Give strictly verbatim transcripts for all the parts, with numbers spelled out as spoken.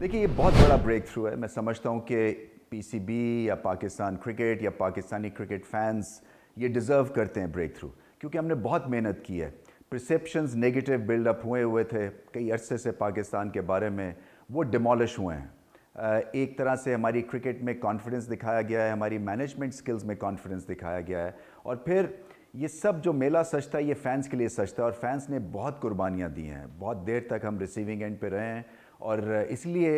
देखिए ये बहुत बड़ा ब्रेक थ्रू है। मैं समझता हूँ कि पीसीबी या पाकिस्तान क्रिकेट या पाकिस्तानी क्रिकेट फैंस ये डिज़र्व करते हैं ब्रेक थ्रू, क्योंकि हमने बहुत मेहनत की है। परसेप्शंस नेगेटिव बिल्डअप हुए हुए थे कई अरसे से पाकिस्तान के बारे में, वो डिमोलिश हुए हैं। एक तरह से हमारी क्रिकेट में कॉन्फिडेंस दिखाया गया है, हमारी मैनेजमेंट स्किल्स में कॉन्फिडेंस दिखाया गया है, और फिर ये सब जो मेला सच था ये फैंस के लिए सच था, और फैंस ने बहुत कुर्बानियाँ दी हैं। बहुत देर तक हम रिसीविंग एंड पे रहे हैं, और इसलिए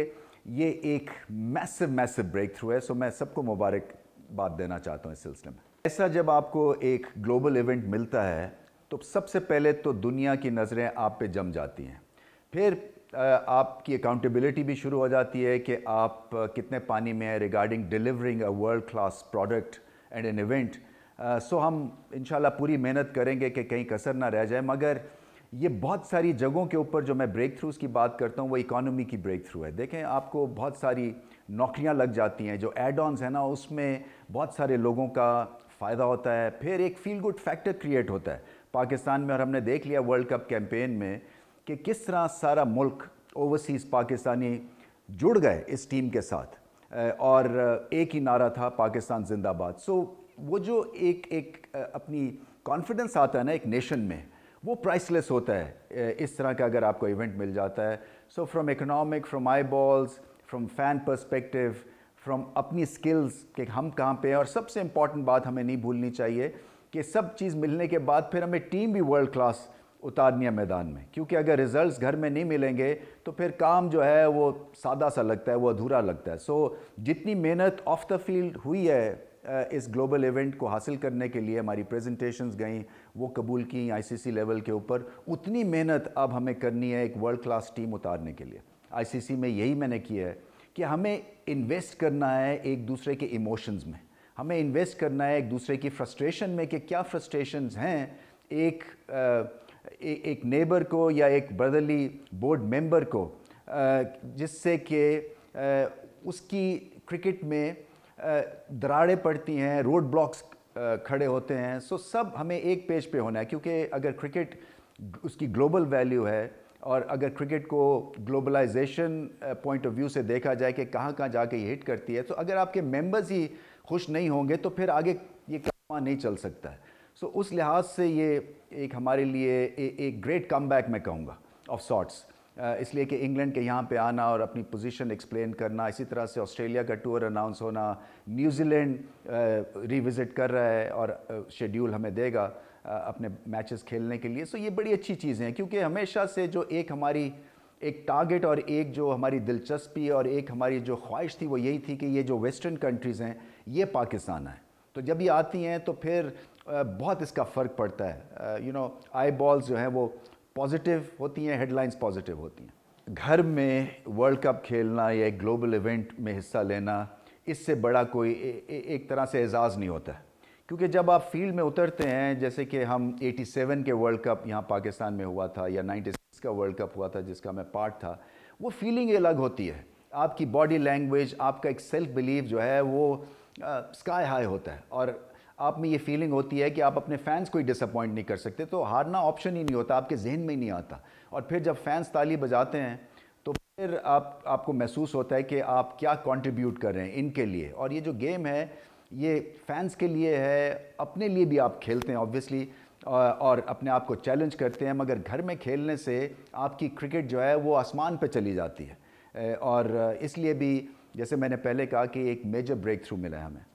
ये एक मैसिव मैसिव ब्रेक थ्रू है। सो मैं सबको मुबारकबाद देना चाहता हूँ इस सिलसिले में। ऐसा जब आपको एक ग्लोबल इवेंट मिलता है तो सबसे पहले तो दुनिया की नज़रें आप पे जम जाती हैं, फिर आपकी अकाउंटेबिलिटी भी शुरू हो जाती है कि आप कितने पानी में है regarding delivering a world class product and an event. So हम इंशाल्लाह पूरी मेहनत करेंगे कि कहीं कसर ना रह जाए, मगर ये बहुत सारी जगहों के ऊपर जो मैं ब्रेक थ्रूज़ की बात करता हूँ वो इकॉनमी की ब्रेक थ्रू है। देखें, आपको बहुत सारी नौकरियाँ लग जाती हैं, जो एड ऑन्स हैं ना उसमें बहुत सारे लोगों का फ़ायदा होता है, फिर एक फील गुड फैक्टर क्रिएट होता है पाकिस्तान में। और हमने देख लिया वर्ल्ड कप कैंपेन में कि किस तरह सारा मुल्क ओवरसीज़ पाकिस्तानी जुड़ गए इस टीम के साथ, और एक ही नारा था पाकिस्तान जिंदाबाद। सो वो जो एक एक अपनी कॉन्फिडेंस आता है ना एक नेशन में, वो प्राइसलेस होता है इस तरह का अगर आपको इवेंट मिल जाता है। So from economic, from I balls, from fan perspective, from अपनी स्किल्स कि हम कहाँ पे हैं, और सबसे इम्पॉर्टेंट बात हमें नहीं भूलनी चाहिए कि सब चीज़ मिलने के बाद फिर हमें टीम भी वर्ल्ड क्लास उतारनी है मैदान में, क्योंकि अगर रिजल्ट्स घर में नहीं मिलेंगे तो फिर काम जो है वो सादा सा लगता है, वो अधूरा लगता है। सो जितनी मेहनत ऑफ द फील्ड हुई है इस ग्लोबल इवेंट को हासिल करने के लिए, हमारी प्रेजेंटेशंस गई वो कबूल की आईसीसी लेवल के ऊपर, उतनी मेहनत अब हमें करनी है एक वर्ल्ड क्लास टीम उतारने के लिए। आईसीसी में यही मैंने किया है कि हमें इन्वेस्ट करना है एक दूसरे के इमोशंस में, हमें इन्वेस्ट करना है एक दूसरे की फ्रस्ट्रेशन में कि क्या फ्रस्ट्रेशंस हैं एक ए, एक नेबर को या एक ब्रदरली बोर्ड मेंबर को, जिससे कि उसकी क्रिकेट में दरारें पड़ती हैं, रोड ब्लॉक्स खड़े होते हैं। सो सब हमें एक पेज पे होना है, क्योंकि अगर क्रिकेट उसकी ग्लोबल वैल्यू है, और अगर क्रिकेट को ग्लोबलाइजेशन पॉइंट ऑफ व्यू से देखा जाए कि कहाँ कहाँ जाके ये हिट करती है, तो अगर आपके मेंबर्स ही खुश नहीं होंगे तो फिर आगे ये काम नहीं चल सकता है। सो so, उस लिहाज से ये एक हमारे लिए ए, एक ग्रेट कमबैक मैं कहूँगा ऑफ सॉर्ट्स, इसलिए कि इंग्लैंड के यहाँ पे आना और अपनी पोजीशन एक्सप्लेन करना, इसी तरह से ऑस्ट्रेलिया का टूर अनाउंस होना, न्यूजीलैंड रिविज़िट कर रहा है और शेड्यूल हमें देगा आ, अपने मैचेस खेलने के लिए। सो so, ये बड़ी अच्छी चीज़ें हैं, क्योंकि हमेशा से जो एक हमारी एक टारगेट और एक जो हमारी दिलचस्पी और एक हमारी जो ख्वाहिश थी वो यही थी कि ये जो वेस्टर्न कंट्रीज़ हैं ये पाकिस्तान आए। तो जब ये आती हैं तो फिर बहुत इसका फ़र्क पड़ता है। यू नो आई बॉल्स जो हैं वो पॉजिटिव होती हैं, हेडलाइंस पॉजिटिव होती हैं। घर में वर्ल्ड कप खेलना या एक ग्लोबल इवेंट में हिस्सा लेना, इससे बड़ा कोई ए, ए, एक तरह से एजाज़ नहीं होता, क्योंकि जब आप फील्ड में उतरते हैं, जैसे कि हम सत्तासी के वर्ल्ड कप यहाँ पाकिस्तान में हुआ था या छियानवे का वर्ल्ड कप हुआ था जिसका मैं पार्ट था, वो फीलिंग अलग होती है। आपकी बॉडी लैंग्वेज, आपका एक सेल्फ बिलीव जो है वो स्काई uh, हाई होता है, और आप में ये फीलिंग होती है कि आप अपने फैंस को ही डिसअपॉइंट नहीं कर सकते, तो हारना ऑप्शन ही नहीं होता, आपके जहन में ही नहीं आता। और फिर जब फैंस ताली बजाते हैं तो फिर आप आपको महसूस होता है कि आप क्या कंट्रीब्यूट कर रहे हैं इनके लिए। और ये जो गेम है ये फैंस के लिए है, अपने लिए भी आप खेलते हैं ऑब्वियसली, और अपने आप को चैलेंज करते हैं, मगर घर में खेलने से आपकी क्रिकेट जो है वो आसमान पर चली जाती है। और इसलिए भी, जैसे मैंने पहले कहा, कि एक मेजर ब्रेक थ्रू मिला है हमें।